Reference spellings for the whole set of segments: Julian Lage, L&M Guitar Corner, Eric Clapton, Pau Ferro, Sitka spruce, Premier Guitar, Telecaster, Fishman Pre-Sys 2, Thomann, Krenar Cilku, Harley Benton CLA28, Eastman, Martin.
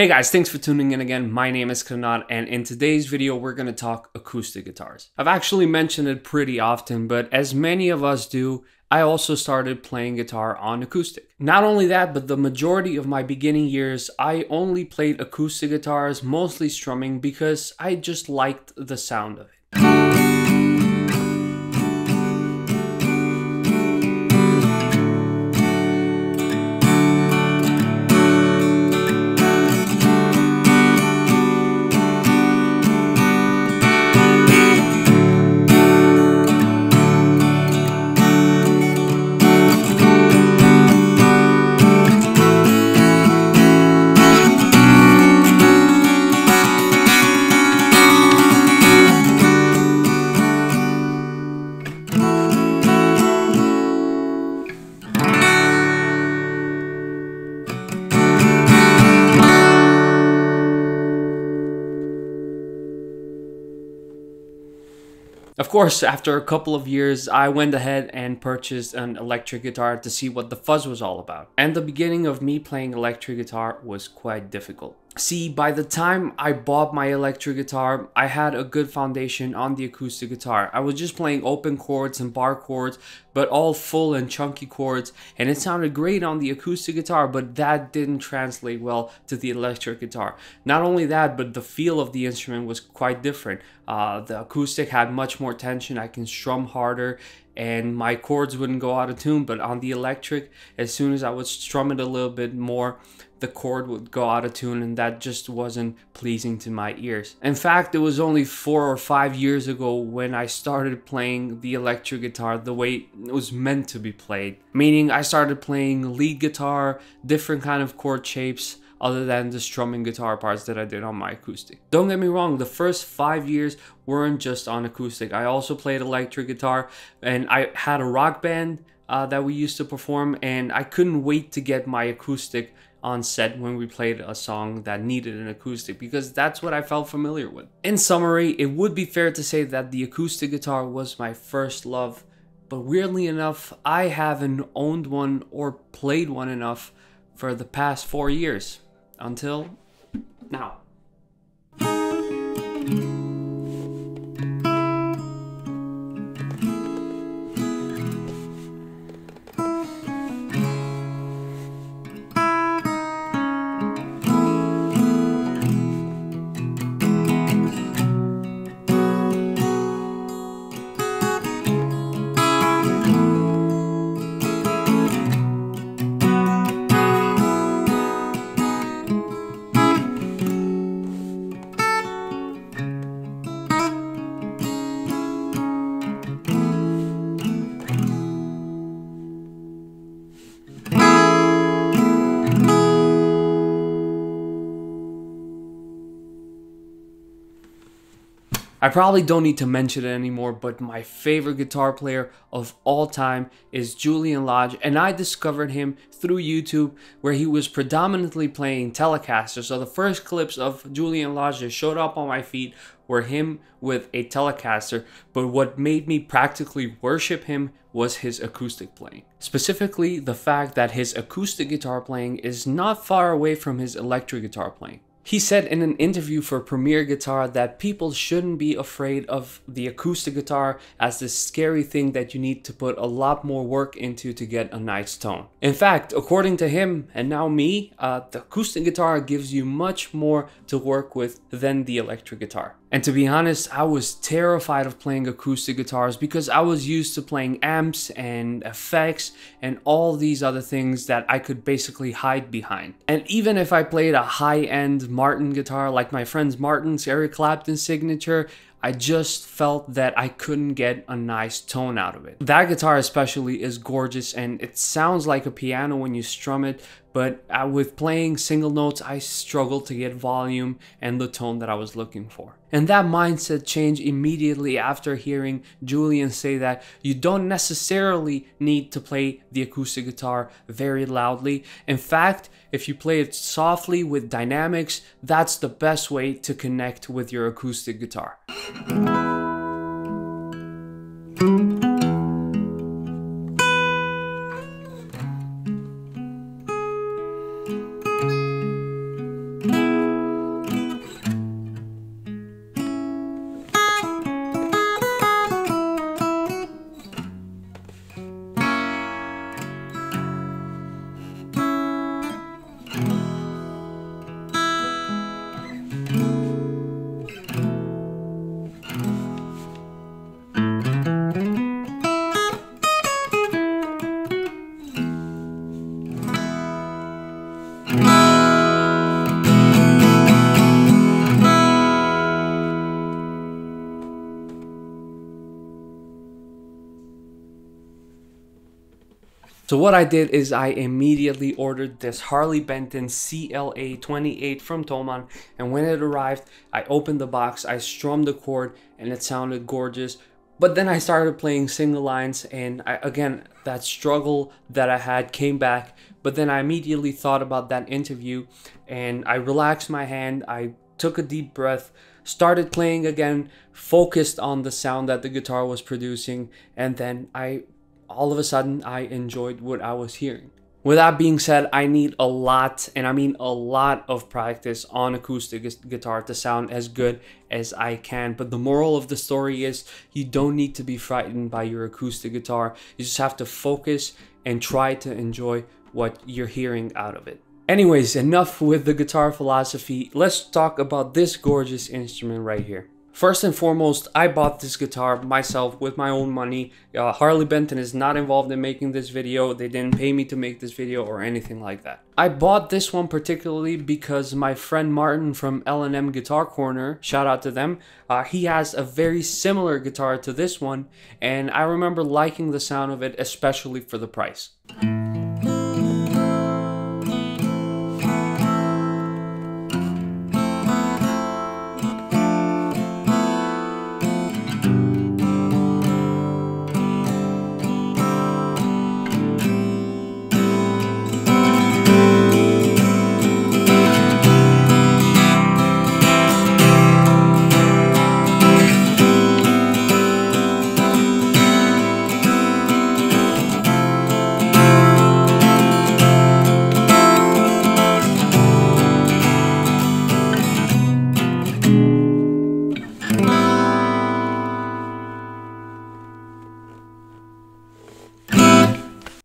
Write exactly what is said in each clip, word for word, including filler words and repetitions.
Hey guys, thanks for tuning in again. My name is Krenar, and in today's video, we're going to talk acoustic guitars. I've actually mentioned it pretty often, but as many of us do, I also started playing guitar on acoustic. Not only that, but the majority of my beginning years, I only played acoustic guitars, mostly strumming, because I just liked the sound of it. Of course, after a couple of years, I went ahead and purchased an electric guitar to see what the fuzz was all about. And the beginning of me playing electric guitar was quite difficult. See, by the time I bought my electric guitar, I had a good foundation on the acoustic guitar. I was just playing open chords and bar chords, but all full and chunky chords, and it sounded great on the acoustic guitar, but that didn't translate well to the electric guitar. Not only that, but the feel of the instrument was quite different. Uh, the acoustic had much more tension, I can strum harder, and my chords wouldn't go out of tune, but on the electric, as soon as I would strum it a little bit more, the chord would go out of tune, and that just wasn't pleasing to my ears. In fact, it was only four or five years ago when I started playing the electric guitar the way it was meant to be played. Meaning I started playing lead guitar, different kind of chord shapes, other than the strumming guitar parts that I did on my acoustic. Don't get me wrong, the first five years weren't just on acoustic. I also played electric guitar, and I had a rock band uh, that we used to perform, and I couldn't wait to get my acoustic on set when we played a song that needed an acoustic, because that's what I felt familiar with. In summary, it would be fair to say that the acoustic guitar was my first love, but weirdly enough, I haven't owned one or played one enough for the past four years. Until now. I probably don't need to mention it anymore, but my favorite guitar player of all time is Julian Lage, and I discovered him through YouTube, where he was predominantly playing Telecaster. So the first clips of Julian Lage that showed up on my feed were him with a Telecaster, but what made me practically worship him was his acoustic playing. Specifically, the fact that his acoustic guitar playing is not far away from his electric guitar playing. He said in an interview for Premier Guitar that people shouldn't be afraid of the acoustic guitar as this scary thing that you need to put a lot more work into to get a nice tone. In fact, according to him and now me, uh, the acoustic guitar gives you much more to work with than the electric guitar. And to be honest, I was terrified of playing acoustic guitars because I was used to playing amps and effects and all these other things that I could basically hide behind. And even if I played a high-end Martin guitar, like my friends Martin's Eric Clapton signature, I just felt that I couldn't get a nice tone out of it. That guitar especially is gorgeous, and it sounds like a piano when you strum it, but with playing single notes, I struggled to get volume and the tone that I was looking for. And that mindset changed immediately after hearing Julian say that you don't necessarily need to play the acoustic guitar very loudly. In fact, if you play it softly with dynamics, that's the best way to connect with your acoustic guitar. So what I did is I immediately ordered this Harley Benton C L A twenty-eight from Thomann, and when it arrived, I opened the box, I strummed the chord, and it sounded gorgeous. But then I started playing single lines, and I, again, that struggle that I had came back. But then I immediately thought about that interview, and I relaxed my hand, I took a deep breath, started playing again, focused on the sound that the guitar was producing, and then I... all of a sudden, I enjoyed what I was hearing. With that being said, I need a lot, and I mean a lot of practice on acoustic guitar to sound as good as I can. But the moral of the story is you don't need to be frightened by your acoustic guitar. You just have to focus and try to enjoy what you're hearing out of it. Anyways, enough with the guitar philosophy. Let's talk about this gorgeous instrument right here. First and foremost, I bought this guitar myself with my own money. Uh, Harley Benton is not involved in making this video. They didn't pay me to make this video or anything like that. I bought this one particularly because my friend Martin from L and M Guitar Corner, shout out to them, uh, he has a very similar guitar to this one, and I remember liking the sound of it, especially for the price.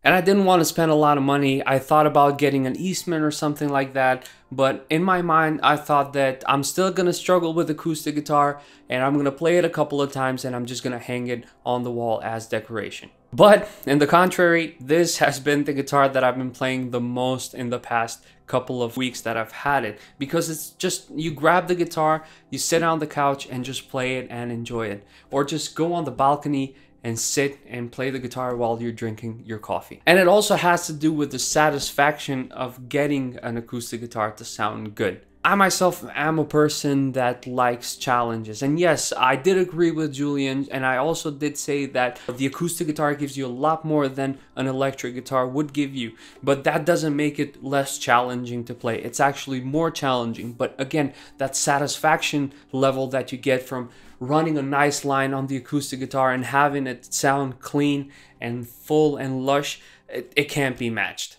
And I didn't want to spend a lot of money. I thought about getting an Eastman or something like that, but in my mind, I thought that I'm still going to struggle with acoustic guitar, and I'm going to play it a couple of times, and I'm just going to hang it on the wall as decoration. But in the contrary, this has been the guitar that I've been playing the most in the past couple of weeks that I've had it, because it's just, you grab the guitar, you sit on the couch and just play it and enjoy it, or just go on the balcony and sit and play the guitar while you're drinking your coffee. And it also has to do with the satisfaction of getting an acoustic guitar to sound good. I myself am a person that likes challenges, and yes, I did agree with Julian, and I also did say that the acoustic guitar gives you a lot more than an electric guitar would give you, but that doesn't make it less challenging to play. It's actually more challenging, but again, that satisfaction level that you get from running a nice line on the acoustic guitar and having it sound clean and full and lush, it, it can't be matched.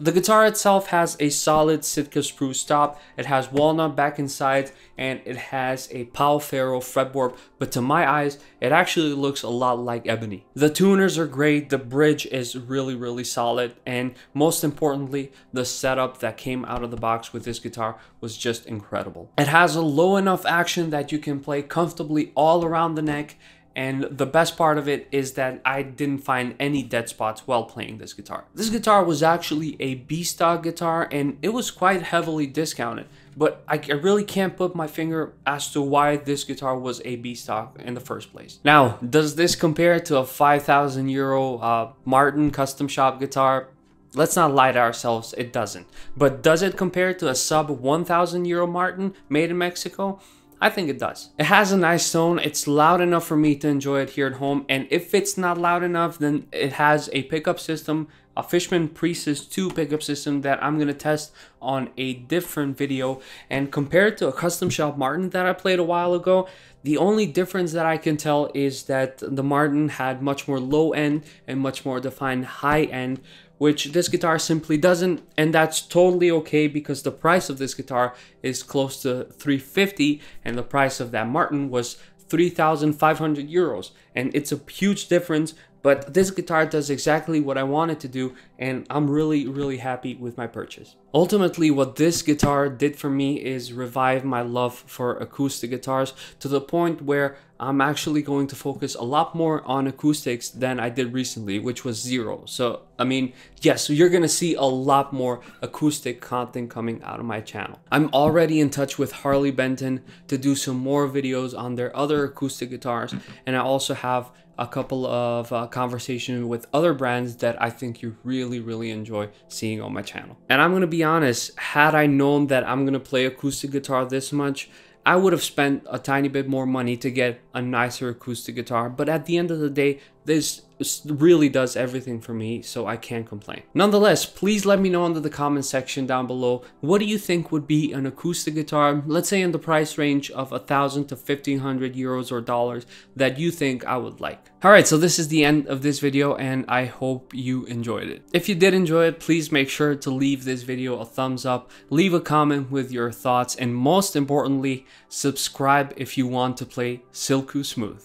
The guitar itself has a solid Sitka spruce top, it has walnut back and sides, and it has a Pau Ferro fretboard, but to my eyes, it actually looks a lot like ebony. The tuners are great, the bridge is really, really solid, and most importantly, the setup that came out of the box with this guitar was just incredible. It has a low enough action that you can play comfortably all around the neck, and the best part of it is that I didn't find any dead spots while playing this guitar. This guitar was actually a B-stock guitar, and it was quite heavily discounted, but I really can't put my finger as to why this guitar was a B-stock in the first place. Now, does this compare to a five thousand euro uh, Martin custom shop guitar? Let's not lie to ourselves, it doesn't. But does it compare to a sub one thousand euro Martin made in Mexico? I think it does. It has a nice tone, it's loud enough for me to enjoy it here at home, and if it's not loud enough, then it has a pickup system, a Fishman Pre-Sys two pickup system that I'm gonna test on a different video. And compared to a custom shop Martin that I played a while ago, the only difference that I can tell is that the Martin had much more low end and much more defined high end, which this guitar simply doesn't, and that's totally okay because the price of this guitar is close to three fifty and the price of that Martin was three thousand five hundred euros, and it's a huge difference, but this guitar does exactly what I wanted to do, and I'm really, really happy with my purchase. Ultimately, what this guitar did for me is revive my love for acoustic guitars to the point where I'm actually going to focus a lot more on acoustics than I did recently, which was zero. So, I mean, yes, you're gonna see a lot more acoustic content coming out of my channel. I'm already in touch with Harley Benton to do some more videos on their other acoustic guitars, and I also have a couple of uh, conversations with other brands that I think you really, really enjoy seeing on my channel. And I'm gonna be honest, had I known that I'm gonna play acoustic guitar this much, I would have spent a tiny bit more money to get a nicer acoustic guitar, but at the end of the day, this really does everything for me, so I can't complain. Nonetheless, please let me know under the comment section down below, what do you think would be an acoustic guitar, let's say in the price range of a thousand to fifteen hundred euros or dollars, that you think I would like. Alright, so this is the end of this video, and I hope you enjoyed it. If you did enjoy it, please make sure to leave this video a thumbs up, leave a comment with your thoughts, and most importantly, subscribe if you want to play Cilku Smooth.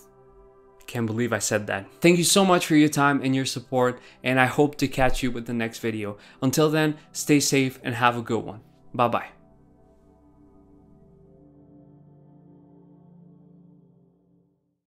Can't believe I said that. Thank you so much for your time and your support, and I hope to catch you with the next video. Until then, stay safe and have a good one. Bye bye.